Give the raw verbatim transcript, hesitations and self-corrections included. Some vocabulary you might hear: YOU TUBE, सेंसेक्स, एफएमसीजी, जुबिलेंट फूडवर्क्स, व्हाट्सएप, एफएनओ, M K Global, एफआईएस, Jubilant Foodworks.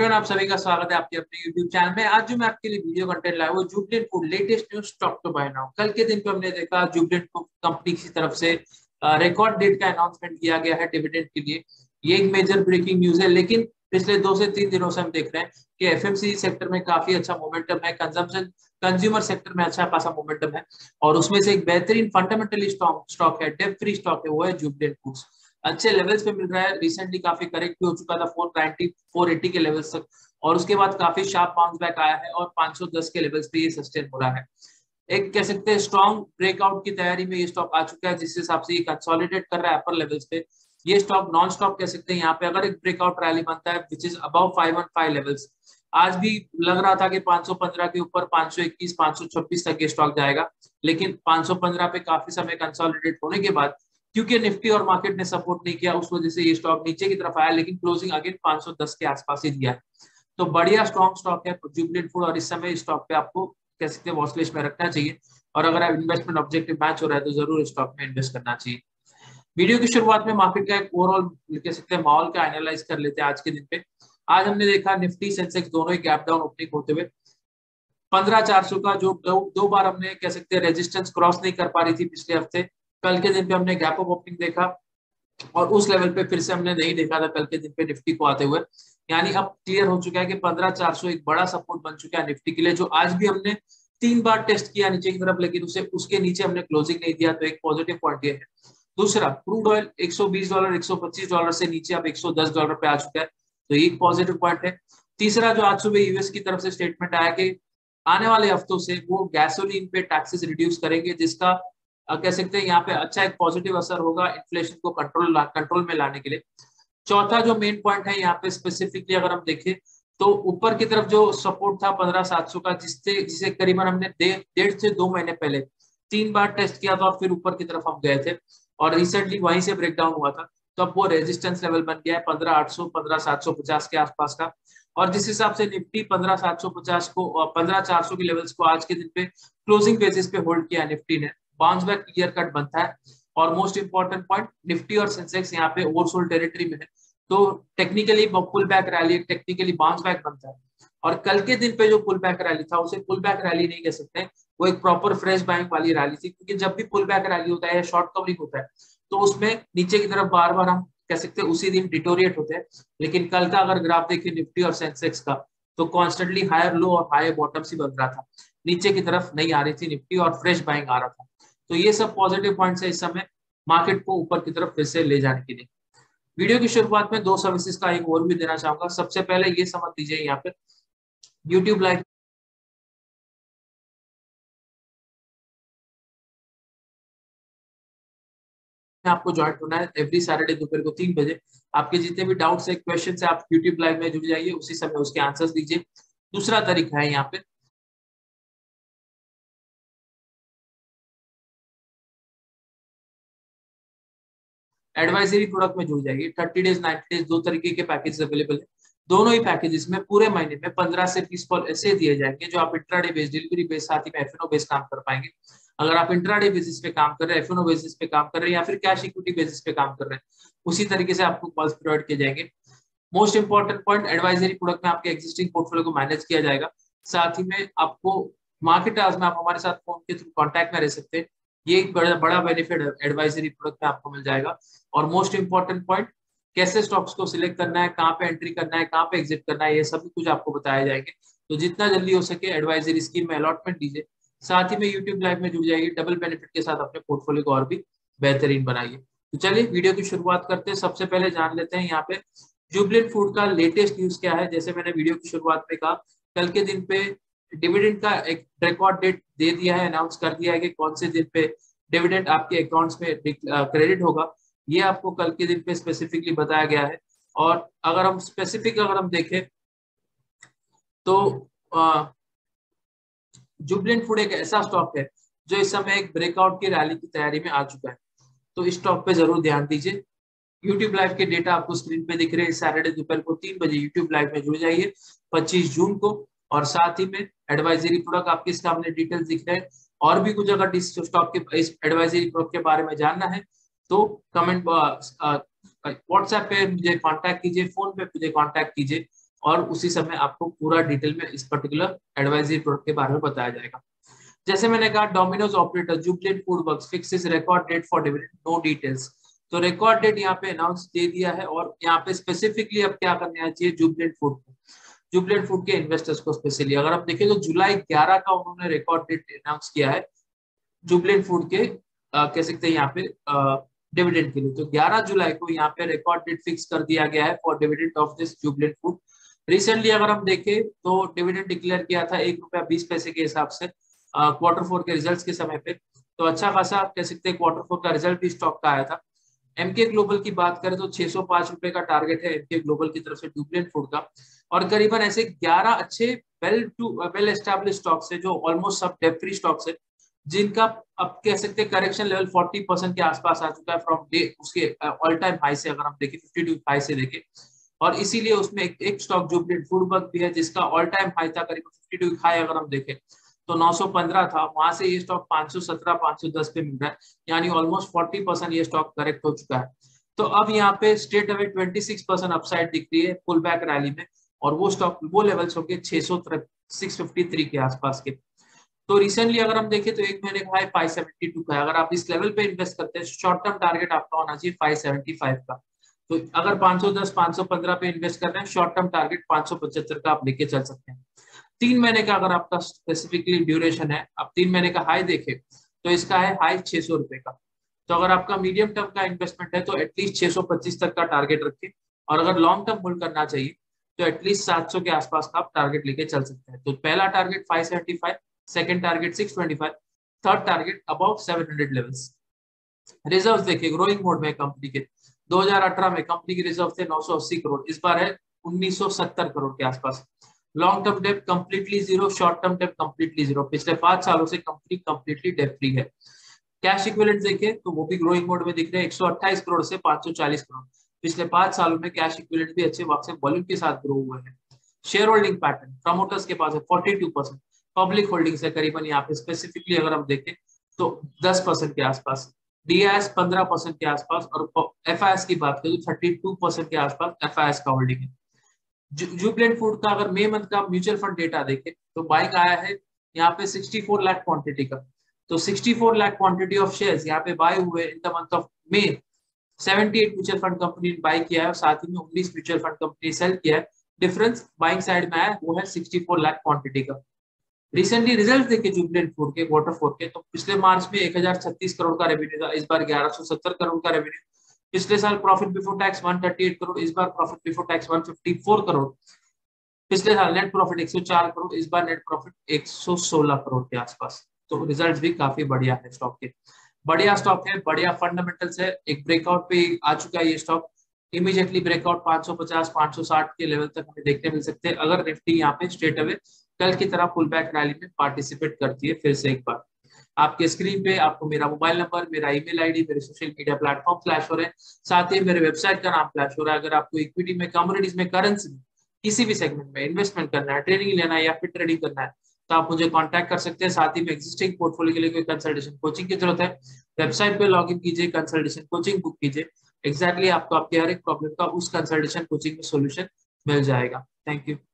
आप सभी का स्वागत है आपके अपने YouTube चैनल में। आज जो मैं आपके लिए वीडियो कंटेंट लाया वो Jubilant food latest news stock to buy now. कल के दिन पे हमने देखा जुबिलेंट कंपनी की तरफ से रिकॉर्ड डेट का अनाउंसमेंट किया गया है डिविडेंड के लिए। ये एक मेजर ब्रेकिंग न्यूज है, लेकिन पिछले दो से तीन दिनों से हम देख रहे हैं कि एफएमसीजी सेक्टर में काफी अच्छा मोमेंटम है, कंजम्पशन कंज्यूमर सेक्टर में अच्छा खासा मोमेंटम है और उसमें से एक बेहतरीन फंडामेंटली स्टॉक है, डेट फ्री स्टॉक है, वो है जुबिलेंट फूड्स। अच्छे लेवल्स पे मिल रहा है, रिसेंटली काफी करेक्ट हो चुका था फोर नाइंटी, फोर एटी के लेवल्स तक और उसके बाद काफी शार्प बाउंस बैक आया है और फाइव हंड्रेड टेन के लेवल्स पे ये सस्टेन हो रहा है। एक कह सकते हैं स्ट्रॉन्ग ब्रेकआउट की तैयारी में ये स्टॉक आ चुका है, जिस हिसाब से ये कंसोलिडेट कर रहा है अपर लेवल्स पे। ये स्टॉक नॉन स्टॉप कह सकते हैं, यहाँ पे अगर एक ब्रेकआउट रैली बनता है which is about five one five levels. आज भी लग रहा था कि पाँच सौ पंद्रह के ऊपर पाँच सौ इक्कीस, पाँच सौ छब्बीस तक ये स्टॉक जाएगा, लेकिन पाँच सौ पंद्रह पे काफी समय कंसोलिडेट होने के बाद क्योंकि निफ्टी और मार्केट ने सपोर्ट नहीं किया उस वजह से ये स्टॉक नीचे की तरफ आया, लेकिन क्लोजिंग अगेन पाँच सौ दस के आसपास ही दिया। तो बढ़िया स्ट्रॉन्ग स्टॉक है जुबिलेंट फूड और इस समय स्टॉक पे आपको कह सकते हैं वॉच लिस्ट में रखना चाहिए और अगर आप इन्वेस्टमेंट ऑब्जेक्टिव मैच हो रहा है तो जरूर स्टॉक में इन्वेस्ट करना चाहिए। वीडियो की शुरुआत में मार्केट का एक ओवरऑल कह सकते हैं माहौल का एनालाइज कर लेते हैं। आज के दिन पे आज हमने देखा निफ्टी सेंसेक्स दोनों ही गैप डाउन ओपनिंग होते हुए पंद्रह चार सौ का जो दो बार हमने कह सकते हैं रेजिस्टेंस क्रॉस नहीं कर पा रही थी पिछले हफ्ते। कल के दिन पे हमने गैप अप ओपनिंग देखा और उस लेवल पे फिर से हमने नहीं देखा था कल के दिन पे निफ्टी को आते हुए, यानी अब क्लियर हो चुका है कि पंद्रह चार सौ एक बड़ा सपोर्ट बन चुका है निफ्टी के लिए, जो आज भी हमने तीन बार टेस्ट किया नीचे की तरफ लेकिन उसे उसके नीचे हमने क्लोजिंग नहीं दिया, तो एक पॉजिटिव पॉइंट ये है। दूसरा, क्रूड ऑयल एक सौ बीस डॉलर, एक सौ पच्चीस डॉलर से नीचे अब एक सौ दस डॉलर पे आ चुका है, तो ये एक पॉजिटिव पॉइंट है। तीसरा, जो आज सुबह यूएस की तरफ से स्टेटमेंट आया कि आने वाले हफ्तों से वो गैसोलीन पे टैक्सेस रिड्यूस करेंगे, जिसका कह सकते हैं यहाँ पे अच्छा एक पॉजिटिव असर होगा इन्फ्लेशन को कंट्रोल कंट्रोल में लाने के लिए। चौथा जो मेन पॉइंट है यहाँ पे स्पेसिफिकली अगर हम देखें तो ऊपर की तरफ जो सपोर्ट था पंद्रह सात सौ का, जिससे जिसे करीबन हमने डेढ़ से दो महीने पहले तीन बार टेस्ट किया था और फिर ऊपर की तरफ हम गए थे और रिसेंटली वहीं से ब्रेकडाउन हुआ था, तो अब वो रेजिस्टेंस लेवल बन गया है पंद्रह आठ सौ पंद्रह सात सौ पचास के आसपास का। और जिस हिसाब से निफ्टी पंद्रह सात सौ पचास को और पंद्रह चार सौ के लेवल्स को आज के दिन पे क्लोजिंग बेसिस पे होल्ड किया निफ्टी ने, बाउंस बैक क्लियर कट बनता है। और मोस्ट इंपॉर्टेंट पॉइंट, निफ्टी और सेंसेक्स यहाँ पे ओवरसोल्ड टेरिटरी में है, तो technically pull back rally technically bounce back बनता है और कल के दिन पे जो पुल बैक रैली था उसे पुल बैक रैली नहीं कह सकते, वो एक प्रॉपर फ्रेश बाइंग वाली रैली थी, क्योंकि जब भी पुल बैक रैली होता है या शॉर्ट कवरिंग होता है तो उसमें नीचे की तरफ बार बार हम कह सकते हैं उसी दिन डिटोरिएट होते हैं। लेकिन कल का अगर ग्राफ देखें निफ्टी और सेंसेक्स का तो कॉन्स्टेंटली हायर लो और हायर बॉटम सी बन रहा था, नीचे की तरफ नहीं आ रही थी निफ्टी और फ्रेश बाइंग आ रहा था। तो ये सब पॉजिटिव पॉइंट्स है इस समय मार्केट को ऊपर की तरफ फिर से ले जाने के लिए। वीडियो की शुरुआत में दो सर्विसेज का एक ओवरव्यू देना चाहूंगा। सबसे पहले ये समझ लीजिए यहाँ पे YouTube लाइव आपको ज्वाइन होना है एवरी सैटरडे दोपहर को तीन बजे। आपके जितने भी डाउट्स है, क्वेश्चन है, आप YouTube लाइव में जुड़ जाइए, उसी समय उसके आंसर्स दीजिए। दूसरा तरीका है यहाँ पे एडवाइजरी प्रोडक्ट में जुड़ जाइए। थर्टी डेज नाइन्टी डेज दो तरीके के पैकेजेस अवेलेबल है, दोनों ही पैकेजेस में पूरे महीने में पंद्रह से बीस कॉल ऐसे दिए जाएंगे जो आप इंट्राडे बेस, डिलीवरी बेस, साथ ही में एफएनओ बेस काम कर पाएंगे। अगर आप इंट्राडे बेसिस पे काम कर रहे हैं, एफएनओ बेसिस पे काम कर रहे हैं या फिर कैश इक्विटी बेसिस पे काम कर रहे हैं, उसी तरीके से आपको कॉल्स प्रोवाइड किए जाएंगे। Most important point, advisory product में आपके एक्जिस्टिंग पोर्टफोलियो को मैनेज किया जाएगा, साथ ही में आपको मार्केट आवर्स में आप हमारे साथ फोन के थ्रू कॉन्टैक्ट में रह सकते हैं। ये एक बड़ा बड़ा बेनिफिट एडवाइजरी प्रोडक्ट में आपको मिल जाएगा। और मोस्ट इंपॉर्टेंट पॉइंट, कैसे स्टॉक्स को सिलेक्ट करना है, कहाँ पे एंट्री करना है, कहाँ पे एग्जिट करना है, ये सब कुछ आपको बताया जाएंगे। तो जितना जल्दी हो सके एडवाइजरी स्कीम में अलॉटमेंट दीजिए, साथ ही में यूट्यूब लाइव में जुड़ जाइए। डबल बेनिफिट के साथ अपने पोर्टफोलियो को और भी बेहतरीन बनाइए। तो चलिए वीडियो की शुरुआत करते हैं। सबसे पहले जान लेते हैं यहाँ पे जुबिलेंट फूड का लेटेस्ट न्यूज क्या है। जैसे मैंने वीडियो की शुरुआत में कहा, कल के दिन पे डिविडेंड का एक रिकॉर्ड डेट दे दिया है, अनाउंस कर दिया है कि कौन से दिन पे डिविडेंड आपके अकाउंट्स में क्रेडिट होगा, ये आपको कल के दिन पे स्पेसिफिकली बताया गया है। और अगर हम स्पेसिफिक अगर हम देखें तो जुबिलेंट फूड एक ऐसा स्टॉक है जो इस समय एक ब्रेकआउट की रैली की तैयारी में आ चुका है, तो इस स्टॉक पे जरूर ध्यान दीजिए। YouTube लाइव के डेटा आपको स्क्रीन पे दिख रहे हैं। सैटरडे दोपहर को तीन बजे YouTube लाइव में जुड़ जाइए पच्चीस जून को। और साथ ही में एडवाइजरी प्रोडक्ट आपके सामने डिटेल्स दिख रहे हैं। और भी कुछ अगर इस स्टॉक के इस एडवाइजरी प्रोडक्ट के बारे में जानना है तो कमेंट व्हाट्सएप पे मुझे कांटेक्ट कीजिए, फोन पे मुझे कांटेक्ट कीजिए और उसी समय आपको पूरा डिटेल में इस पर्टिकुलर एडवाइजरी प्रोडक्ट के बारे में बताया जाएगा। जैसे मैंने कहा, Domino's operator जुबिलेंट फूडवर्क्स fixes record date for dividend, no details. तो रिकॉर्ड डेट यहाँ पे अनाउंस दे दिया है और यहाँ पे स्पेसिफिकली अब क्या करना चाहिए जुबिलेंट फूड को, जुबिलेंट फूड के इन्वेस्टर्स को स्पेशली। अगर आप देखें तो जुलाई ग्यारह का उन्होंने रिकॉर्ड डेट अनाउंस किया है जुबिलेंट फूड के आ, कह सकते हैं यहाँ पे डिविडेंड के लिए। तो ग्यारह जुलाई को यहाँ पे रिकॉर्ड डेट फिक्स कर दिया गया है for dividend of this Jubilant food. Recently अगर हम देखें तो डिविडेंड डिक्लेयर किया था एक रुपया बीस पैसे के हिसाब से क्वार्टर फोर के रिजल्ट्स के समय पे, तो अच्छा खासा आप कह सकते हैं क्वार्टर फोर का रिजल्ट भी स्टॉक का आया था। एम के ग्लोबल की बात करें तो छह सौ पांच रुपए का टारगेट है एम के ग्लोबल की तरफ से जुबिलेंट फूड का, और करीबन ऐसे ग्यारह अच्छे well to well establish stocks है जो ऑलमोस्ट सब डेट फ्री स्टॉक्स है, जिनका अब कह सकते हैं करेक्शन लेवल चालीस परसेंट के आसपास आ चुका है फ्रॉम डे उसके ऑल टाइम हाई से, अगर हम देखें बावन हाई से देखें। और इसीलिए उसमें एक, एक स्टॉक जुबिलेंट फूडवर्क्स भी है जिसका ऑल टाइम हाई था करीब बावन हाई, अगर हम देखें तो नौ सौ पंद्रह था, वहां से ये स्टॉक पाँच सौ सत्रह, पाँच सौ दस पे मिल रहा है, यानी ऑलमोस्ट चालीस परसेंट ये स्टॉक करेक्ट हो चुका है। तो अब यहाँ पे स्ट्रेट अवे छब्बीस परसेंट अपसाइड दिख रही है पुल बैक रैली में, और वो स्टॉक वो लेवल्स होके छह सौ सिक्स फिफ्टी थ्री के आसपास के। तो रिसेंटली अगर हम देखें तो एक महीने का हाई पाँच सौ बहत्तर का है। अगर आप इस लेवल पे इन्वेस्ट करते हैं, शॉर्ट टर्म टारगेट आपका होना चाहिए पाँच सौ पचहत्तर का। तो अगर पाँच सौ दस, पाँच सौ पंद्रह पे इन्वेस्ट कर रहे हैं, शॉर्ट टर्म टारगेट पाँच सौ पचहत्तर का आप लेके चल सकते हैं। तीन महीने का अगर आपका स्पेसिफिकली ड्यूरेशन है, आप तीन महीने का हाई देखें तो इसका है हाई छह सौ रुपए का। तो अगर आपका मीडियम टर्म का इन्वेस्टमेंट है तो एटलीस्ट छह सौ पच्चीस तक का टारगेट रखें, और अगर लॉन्ग टर्म होल्ड करना चाहिए तो एटलीस्ट सात सौ के आसपास का आप टारगेट लेके चल सकते हैं। तो पहला टारगेट पाँच सौ पचहत्तर, सेकंड टारगेट छह सौ पच्चीस, थर्ड टारगेट अबाउट सात सौ लेवल्स। रिजर्व्स देखिए ग्रोइंग मोड में कंपनी के, दो हज़ार अठारह में कंपनी के रिजर्व थे नौ सौ अस्सी करोड़, इस बार है उन्नीस सौ सत्तर करोड़ के आसपास। Long term debt completely zero, short term debt completely zero, पिछले पांच सालों से कंपनी कंप्लीटली डेट फ्री है। कैश इक्विवेलेंट देखें तो वो भी ग्रोइंग मोड में दिख रहे हैं, एक सौ अट्ठाईस करोड़ से पाँच सौ चालीस करोड़, पिछले पांच सालों में कैश इक्विवेलेंट भी अच्छे वाक्स वॉल्यूम के साथ ग्रो हुए हैं। शेयर होल्डिंग पैटर्न प्रमोटर्स के पास है बयालीस परसेंट, पब्लिक होल्डिंग्स है करीबन यहाँ पे स्पेसिफिकली अगर हम देखें तो दस परसेंट के आसपास, डीआईएस पंद्रह परसेंट के आसपास, और एफआईएस की बात करें तो बत्तीस परसेंट के आसपास एफआईएस का होल्डिंग है। जुबिलेंट फूड का अगर मई मंथ का म्यूचुअल फंड डेटा देखें तो बाइक आया है यहाँ पे चौंसठ लाख क्वांटिटी का। तो चौंसठ लाख क्वांटिटी ऑफ शेयर्स यहाँ पे बाय हुए in the month of May. अठहत्तर म्यूचुअल फंड कंपनी ने बाय किया है और साथ ही में उन्नीस म्यूचुअल फंड कंपनी सेल किया है। डिफरेंस बाइंग साइड में आया वो है चौंसठ लाख क्वांटिटी का। रिसेंटली रिजल्ट देखे जुबिलेंट फूड के क्वार्टर फोर के, तो पिछले मार्च में एक हज़ार छत्तीस करोड़ का रेवेन्यू था, इस बार ग्यारह सौ सत्तर करोड़ का रेवेन्यू। पिछले साल प्रॉफिट बिफोर टैक्स एक सौ अड़तीस करोड़, इस बार प्रॉफिट बिफोर टैक्स एक सौ चौवन करोड़। पिछले साल नेट प्रॉफिट एक सौ चार करोड़, इस बार नेट प्रॉफिट एक सौ सोलह करोड़ के आसपास। तो रिजल्ट भी काफी बढ़िया है स्टॉक के, बढ़िया स्टॉक है, बढ़िया फंडामेंटल्स है। एक ब्रेकआउट पे आ चुका है ये स्टॉक, इमीडिएटली ब्रेकआउट पाँच सौ पचास, पाँच सौ साठ के लेवल तक हमें देखने मिल सकते हैं अगर निफ्टी यहाँ पे स्ट्रेट अवे कल की तरह पुल बैक रैली में पार्टिसिपेट करती है। फिर से एक बार आपके स्क्रीन पे आपको मेरा मोबाइल नंबर, मेरा ईमेल आईडी, मेरे सोशल मीडिया प्लेटफॉर्म फ्लैश हो रहे हैं, साथ ही मेरे वेबसाइट का नाम फ्लैश हो रहा है। अगर आपको इक्विटी में, कमोडिटीज में, करेंसी में, किसी भी सेगमेंट में इन्वेस्टमेंट करना है, ट्रेनिंग लेना है या फिर ट्रेडिंग करना है तो आप मुझे कॉन्टैक्ट कर सकते हैं। साथ ही में एक्जिस्टिंग पोर्टफोलियो के लिए कोई कंसल्टेशन कोचिंग की जरूरत है, वेबसाइट पे लॉग इन कीजिए, कंसल्टेशन कोचिंग बुक कीजिए। एक्जैक्टली exactly आपको आपके हर एक प्रॉब्लम का उस कंसल्टेशन कोचिंग में सोल्यूशन मिल जाएगा। Thank you.